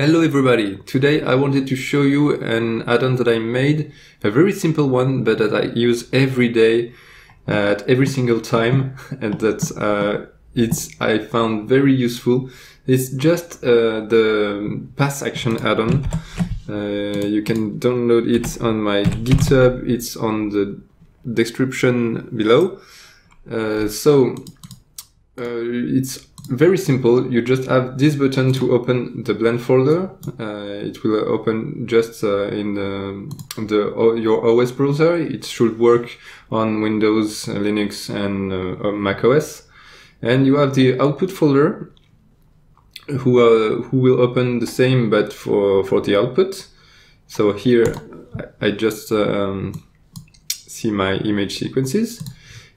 Hello everybody! Today I wanted to show you an add-on that I made, a very simple one, but that I use every day at every single time, and that I found very useful. It's just the pass action add-on. You can download it on my GitHub, it's on the description below. It's very simple. You just have this button to open the Blend folder. It will open just in your OS browser. It should work on Windows, Linux, and Mac OS. And you have the output folder, who will open the same but for the output. So here I just see my image sequences.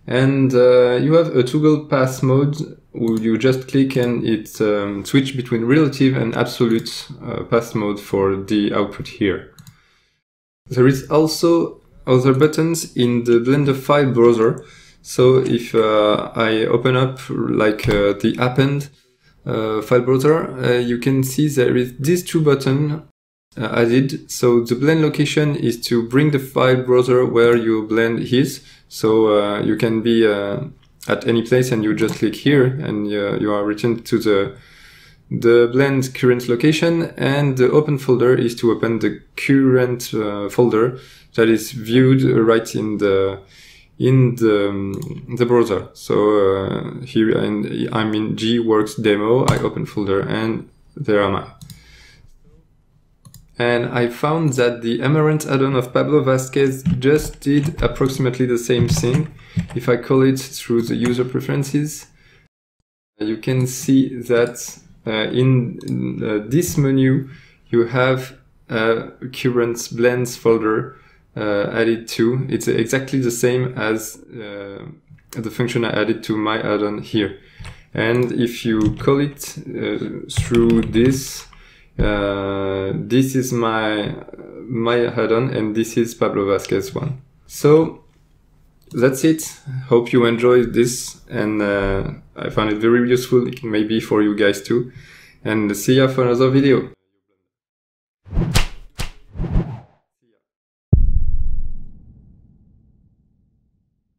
And you have a toggle pass mode where you just click and it switch between relative and absolute pass mode for the output here. There is also other buttons in the Blender 5 browser. So if I open up like the append file browser, you can see there is these two buttons added. So the blend location is to bring the file browser where your blend is. So you can be at any place and you just click here and you are returned to the blend current location, and the open folder is to open the current folder that is viewed right in the browser. So here I'm in GWorks demo, I open folder and there am I. And I found that the Amaranth add-on of Pablo Vázquez just did approximately the same thing. If I call it through the user preferences, you can see that in this menu you have a current blends folder added to. It's exactly the same as the function I added to my add-on here. And if you call it through this, this is my add-on and this is Pablo Vázquez's one. So that's it. Hope you enjoyed this, and I found it very useful, maybe for you guys too. And see ya for another video.